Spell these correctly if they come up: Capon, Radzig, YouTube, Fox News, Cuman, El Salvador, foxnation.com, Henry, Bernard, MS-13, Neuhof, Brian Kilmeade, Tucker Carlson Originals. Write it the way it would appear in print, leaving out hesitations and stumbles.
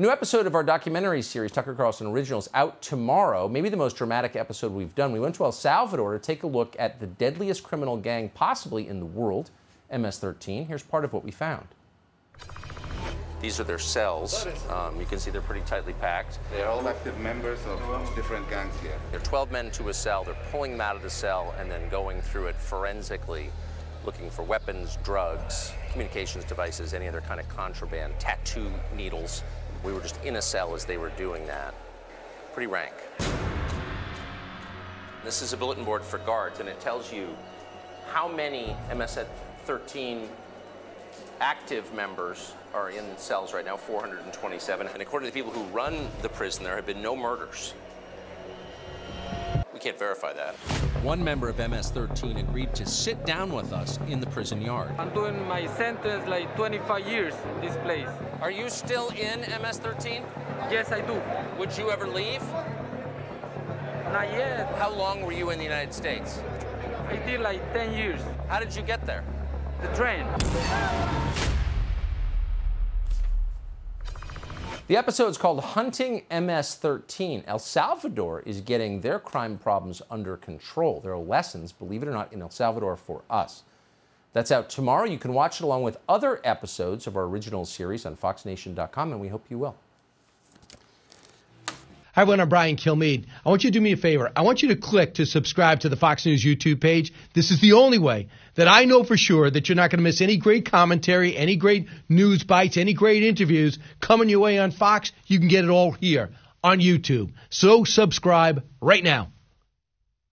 A new episode of our documentary series, Tucker Carlson Originals, out tomorrow. Maybe the most dramatic episode we've done. We went to El Salvador to take a look at the deadliest criminal gang possibly in the world, MS-13. Here's part of what we found. These are their cells. You can see they're pretty tightly packed. They're all active members of different gangs here. There are 12 men to a cell. They're pulling them out of the cell and then going through it forensically, looking for weapons, drugs, communications devices, any other kind of contraband, tattoo needles. We were just in a cell as they were doing that. Pretty rank. This is a bulletin board for guards, and it tells you how many MS-13 active members are in cells right now, 427. And according to the people who run the prison, there have been no murders. We can't verify that. One member of MS-13 agreed to sit down with us in the prison yard. I'm doing my sentence like 25 years in this place. Are you still in MS-13? Yes, I do. Would you ever leave? Not yet. How long were you in the United States? I did like 10 years. How did you get there? The train. The episode's called Hunting MS-13. El Salvador is getting their crime problems under control. There are lessons, believe it or not, in El Salvador for us. That's out tomorrow. You can watch it along with other episodes of our original series on foxnation.com, and we hope you will. Hi, everyone. I'm Brian Kilmeade. I want you to do me a favor. I want you to click to subscribe to the Fox News YouTube page. This is the only way that I know for sure that you're not going to miss any great commentary, any great news bites, any great interviews coming your way on Fox. You can get it all here on YouTube. So subscribe right now.